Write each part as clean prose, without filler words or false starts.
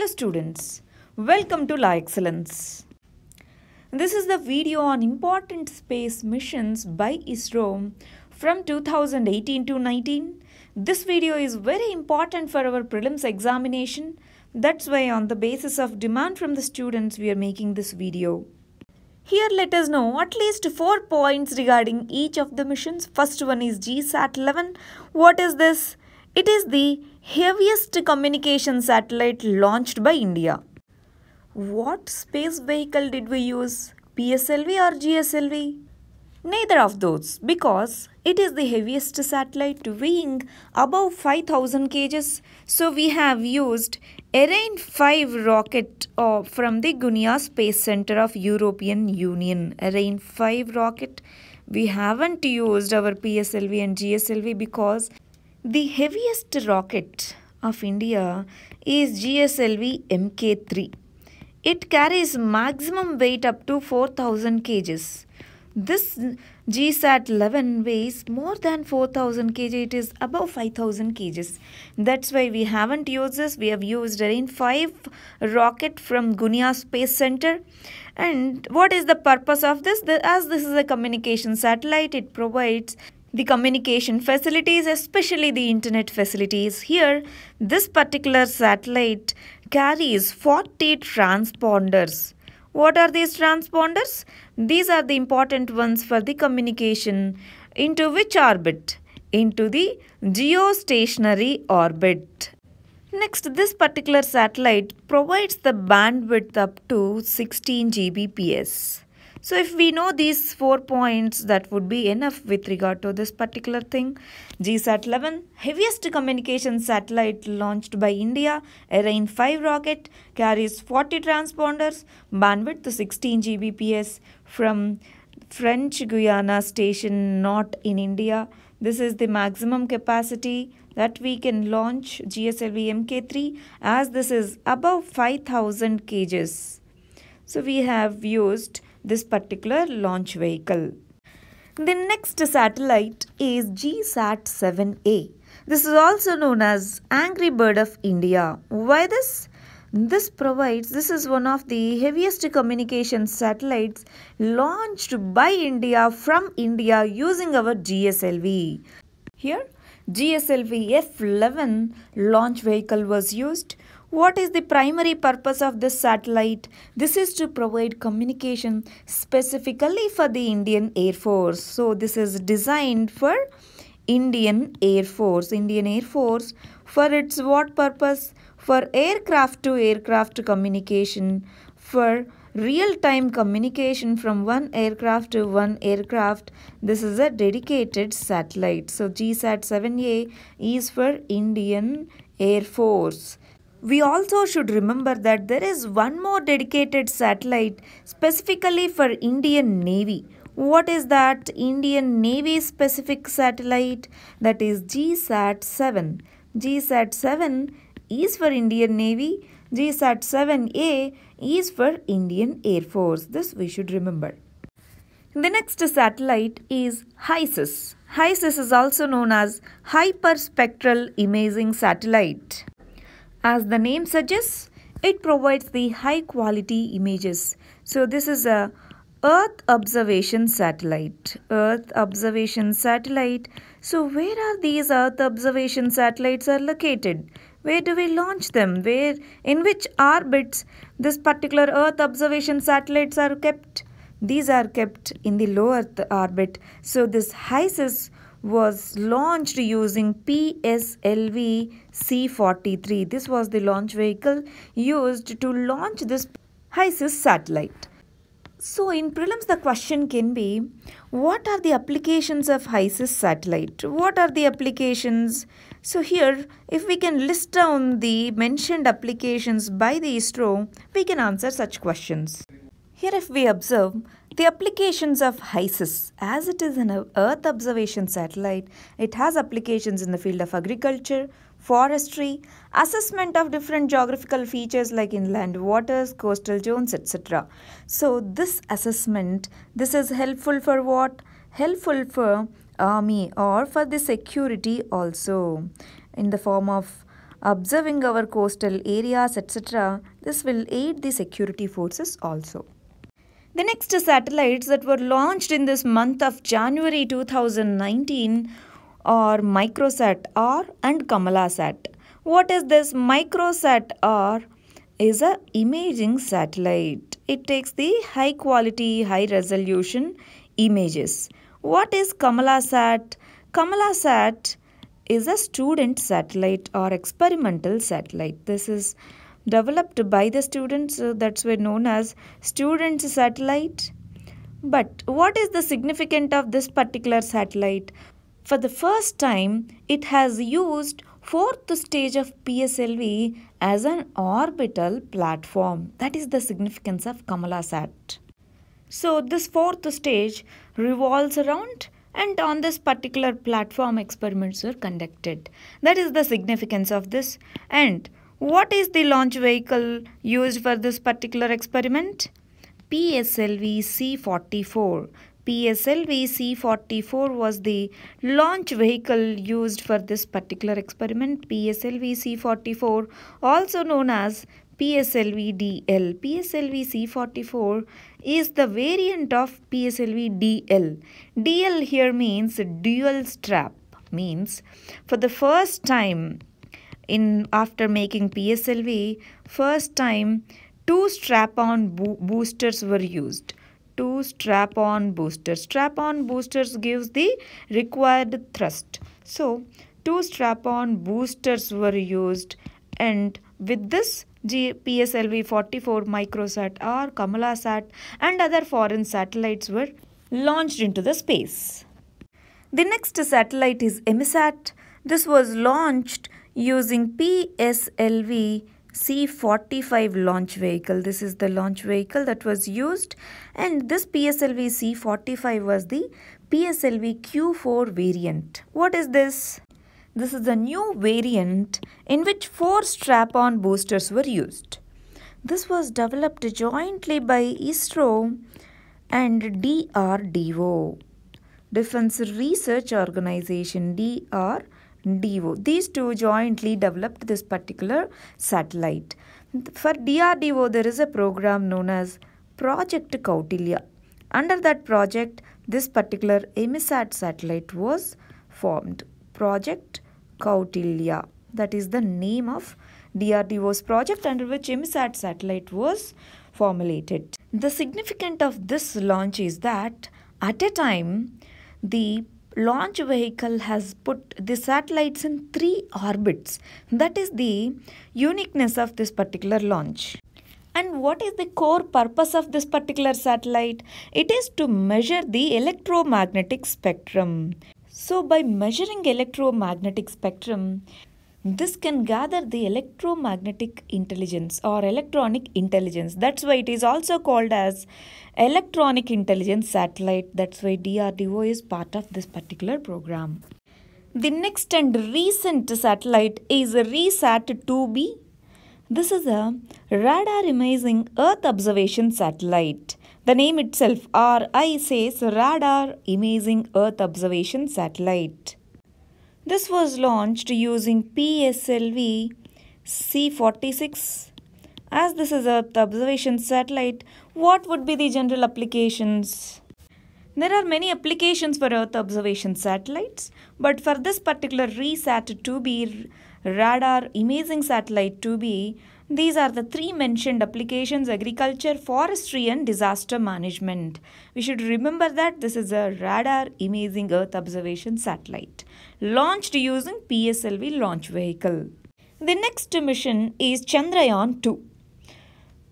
Hello students, welcome to La Excellence. This is the video on important space missions by ISRO from 2018 to 19. This video is very important for our prelims examination. That's why on the basis of demand from the students we are making this video. Here let us know at least 4 points regarding each of the missions. First one is GSAT-11. What is this? It is the heaviest communication satellite launched by India. What space vehicle did we use? PSLV or GSLV? Neither of those, because it is the heaviest satellite weighing above 5000 kg. So we have used Ariane 5 rocket from the Guiana Space Center of European Union. Ariane 5 rocket. We haven't used our PSLV and GSLV because the heaviest rocket of India is GSLV-MK3. It carries maximum weight up to 4000 kg. This GSAT-11 weighs more than 4000 kg. It is above 5000 kg. That's why we haven't used this. We have used Ariane 5 rocket from Guiana Space Center. And what is the purpose of this? As this is a communication satellite, it provides the communication facilities, especially the internet facilities. Here, this particular satellite carries 40 transponders. What are these transponders? These are the important ones for the communication. Into which orbit? Into the geostationary orbit. Next, this particular satellite provides the bandwidth up to 16 Gbps. So if we know these 4 points, that would be enough with regard to this particular thing. GSAT-11, heaviest communication satellite launched by India, Ariane 5 rocket, carries 40 transponders, bandwidth to 16 Gbps from French Guiana station, not in India. This is the maximum capacity that we can launch GSLV-MK3, as this is above 5000 kg. So we have used this particular launch vehicle. The next satellite is GSAT-7A. This is also known as Angry Bird of India. Why this? This is one of the heaviest communication satellites launched by India from India using our GSLV. Here, GSLV F-11 launch vehicle was used. What is the primary purpose of this satellite? This is to provide communication specifically for the Indian Air Force. So this is designed for Indian Air Force. Indian Air Force, for its what purpose? For aircraft to aircraft communication, for real-time communication from one aircraft to one aircraft. This is a dedicated satellite. So GSAT-7A is for Indian Air Force. We also should remember that there is one more dedicated satellite specifically for Indian Navy. What is that Indian Navy specific satellite? That is GSAT-7. GSAT-7 is for Indian Navy. GSAT-7A is for Indian Air Force. This we should remember. The next satellite is HysIS. HysIS is also known as Hyperspectral Imaging Satellite. As the name suggests, it provides the high-quality images. So this is a Earth observation satellite. Earth observation satellite. So where are these Earth observation satellites are located? Where do we launch them? Where, in which orbits this particular Earth observation satellites are kept? These are kept in the low Earth orbit. So this HysIS was launched using PSLV C43. This was the launch vehicle used to launch this HysIS satellite. So in prelims the question can be, what are the applications of HysIS satellite? What are the applications? So here, if we can list down the mentioned applications by the ISRO, we can answer such questions. Here if we observe, the applications of HysIS, as it is an Earth observation satellite, it has applications in the field of agriculture, forestry, assessment of different geographical features like inland waters, coastal zones, etc. So this assessment, this is helpful for what? Helpful for army or for the security also, in the form of observing our coastal areas, etc. This will aid the security forces also. The next satellites that were launched in this month of January 2019 are Microsat R and Kalamsat. What is this? Microsat R is an imaging satellite. It takes the high quality, high resolution images. What is Kalamsat? Kalamsat is a student satellite or experimental satellite. This is developed by the students, that's why known as student satellite. But what is the significance of this particular satellite? For the first time, it has used fourth stage of PSLV as an orbital platform. That is the significance of Kalamsat. So this fourth stage revolves around, and on this particular platform experiments were conducted. That is the significance of this. And what is the launch vehicle used for this particular experiment? PSLV C44. PSLV C44 was the launch vehicle used for this particular experiment. PSLV C44, also known as PSLV DL. PSLV C44 is the variant of PSLV DL. DL here means dual strap. Means for the first time, after making PSLV, first time two strap-on boosters were used. Two strap-on boosters. Strap-on boosters gives the required thrust. So two strap-on boosters were used, and with this PSLV-44, Microsat R, Kalamsat and other foreign satellites were launched into the space. The next satellite is Emisat. This was launched using PSLV C45 launch vehicle. This is the launch vehicle that was used, and this PSLV C45 was the PSLV Q4 variant. What is this? This is a new variant in which four strap-on boosters were used. This was developed jointly by ISRO and DRDO, Defense Research Organization, DRDO. These two jointly developed this particular satellite. For DRDO, there is a program known as Project Kautilya. Under that project, this particular Emisat satellite was formed. Project Kautilya. That is the name of DRDO's project under which Emisat satellite was formulated. The significance of this launch is that at a time, the launch vehicle has put the satellites in three orbits. That is the uniqueness of this particular launch. And what is the core purpose of this particular satellite? It is to measure the electromagnetic spectrum. So by measuring electromagnetic spectrum, this can gather the electromagnetic intelligence or electronic intelligence. That's why it is also called as electronic intelligence satellite. That's why DRDO is part of this particular program. The next and recent satellite is RISAT-2B. This is a radar imaging Earth observation satellite. The name itself, RI, says radar imaging Earth observation satellite. This was launched using PSLV C46. As this is an Earth observation satellite, what would be the general applications? There are many applications for Earth observation satellites, but for this particular RISAT-2B, radar imaging satellite 2B, these are the three mentioned applications: agriculture, forestry and disaster management. We should remember that this is a radar imaging Earth observation satellite launched using PSLV launch vehicle. The next mission is Chandrayaan-2.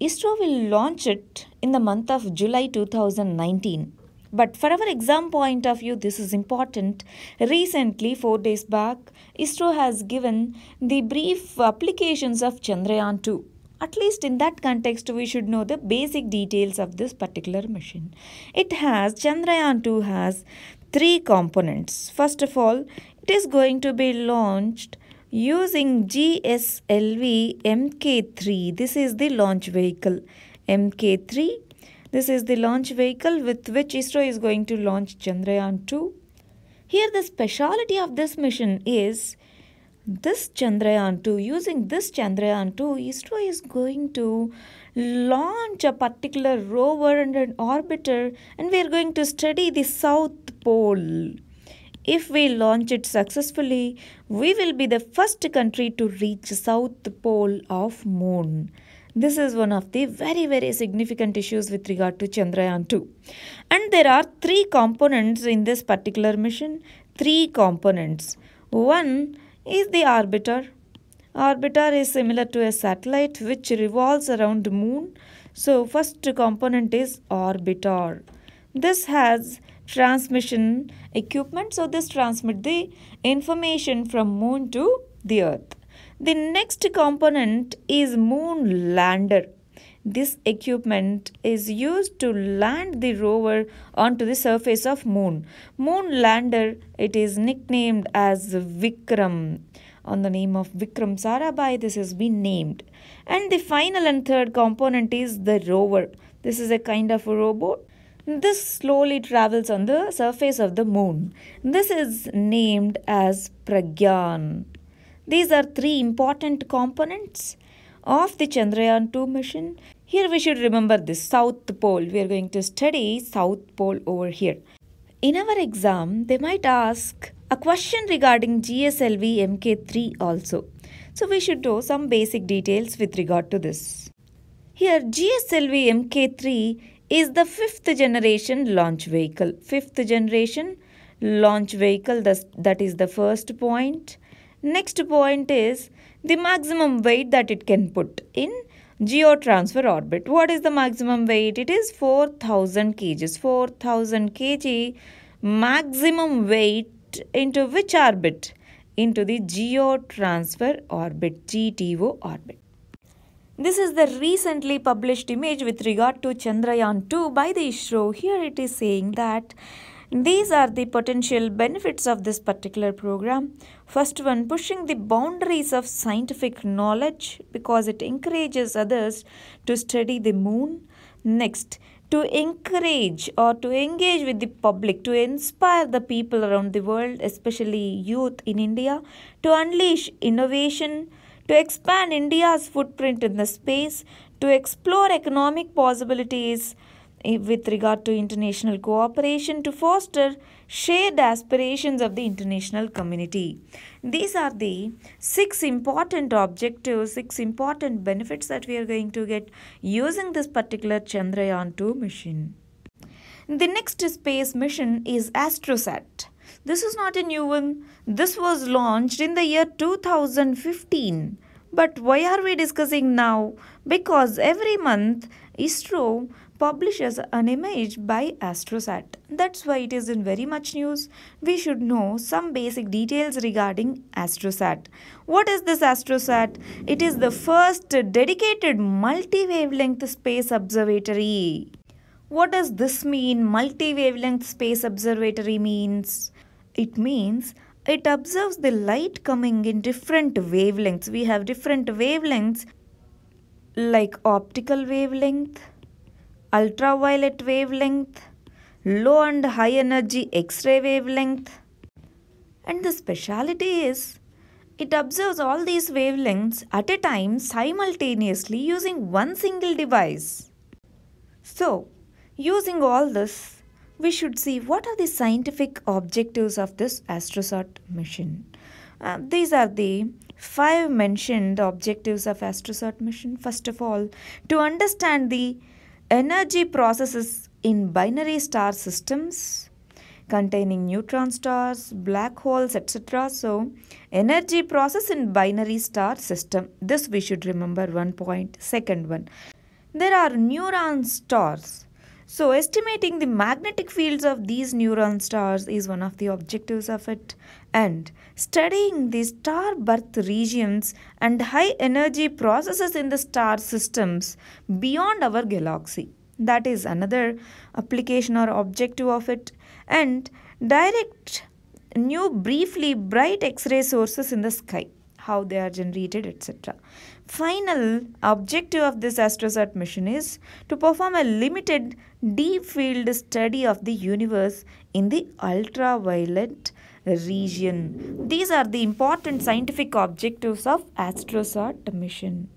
ISRO will launch it in the month of July 2019. But for our exam point of view, this is important. Recently, 4 days back, ISRO has given the brief applications of Chandrayaan-2. At least in that context, we should know the basic details of this particular mission. It has, Chandrayaan-2 has three components. First of all, it is going to be launched using GSLV-MK3. This is the launch vehicle, MK3. This is the launch vehicle with which ISRO is going to launch Chandrayaan-2. Here the speciality of this mission is this Chandrayaan-2, using this Chandrayaan-2, ISRO is going to launch a particular rover and an orbiter, and we are going to study the South Pole. If we launch it successfully, we will be the first country to reach South Pole of Moon. This is one of the very, very significant issues with regard to Chandrayaan-2. And there are three components in this particular mission. Three components. One is the orbiter. Orbiter is similar to a satellite which revolves around the moon. So first component is orbiter. This has transmission equipment, so this transmits the information from moon to the earth. The next component is moon lander. This equipment is used to land the rover onto the surface of moon. Moon lander, it is nicknamed as Vikram. On the name of Vikram Sarabhai, this has been named. And the final and third component is the rover. This is a kind of a robot. This slowly travels on the surface of the moon. This is named as Pragyan. These are three important components of the Chandrayaan-2 mission. Here we should remember the South Pole. We are going to study South Pole over here. In our exam, they might ask a question regarding GSLV-MK3 also. So we should know some basic details with regard to this. Here GSLV-MK3 is the fifth generation launch vehicle, that is the first point. Next point is the maximum weight that it can put in geotransfer orbit. What is the maximum weight? It is 4,000 kg maximum weight into which orbit? Into the geotransfer orbit, GTO orbit. This is the recently published image with regard to Chandrayaan-2 by the ISRO. Here it is saying that these are the potential benefits of this particular program. First one, pushing the boundaries of scientific knowledge because it encourages others to study the moon. Next, to encourage or to engage with the public, to inspire the people around the world, especially youth in India, to unleash innovation, to expand India's footprint in the space, to explore economic possibilities with regard to international cooperation, to foster shared aspirations of the international community. These are the six important objectives, six important benefits that we are going to get using this particular Chandrayaan-2 mission. The next space mission is AstroSat. This is not a new one. This was launched in the year 2015. But why are we discussing now? Because every month ISRO publishes an image by AstroSat. That's why it is in very much news. We should know some basic details regarding AstroSat. What is this AstroSat? It is the first dedicated multi-wavelength space observatory. What does this mean? Multi-wavelength space observatory means? It means it observes the light coming in different wavelengths. We have different wavelengths like optical wavelength, ultraviolet wavelength, low and high energy X-ray wavelength. And the speciality is it observes all these wavelengths at a time simultaneously using one single device. So, using all this, we should see what are the scientific objectives of this AstroSat mission. These are the five mentioned objectives of AstroSat mission. First of all, to understand the energy processes in binary star systems containing neutron stars, black holes, etc. So, energy process in binary star system. This we should remember, one point. Second one, there are neutron stars. So, estimating the magnetic fields of these neutron stars is one of the objectives of it, and studying the star birth regions and high energy processes in the star systems beyond our galaxy. That is another application or objective of it, and direct new briefly bright X-ray sources in the sky, how they are generated, etc. Final objective of this AstroSat mission is to perform a limited deep field study of the universe in the ultraviolet region. These are the important scientific objectives of AstroSat mission.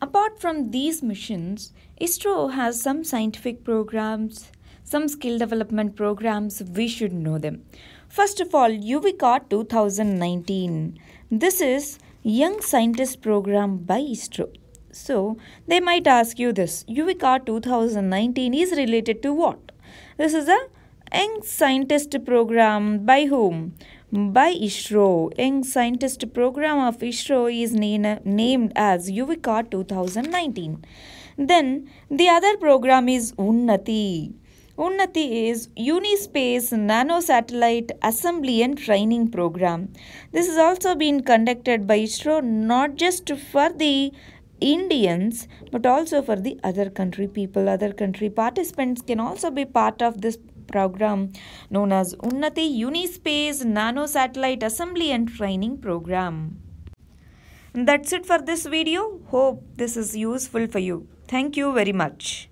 Apart from these missions, ISRO has some scientific programs, some skill development programs. We should know them. First of all, Yuvika 2019. This is Young Scientist Program by ISRO. So, they might ask you this. Yuvika 2019 is related to what? This is a Young Scientist Program by whom? By ISRO. Young Scientist Program of ISRO is named as Yuvika 2019. Then, the other program is UNNATI. UNNATI is Unispace Nano Satellite Assembly and Training Program. This has also been conducted by ISRO not just for the Indians but also for the other country people. Other country participants can also be part of this program known as UNNATI Unispace Nano Satellite Assembly and Training Program. That's it for this video. Hope this is useful for you. Thank you very much.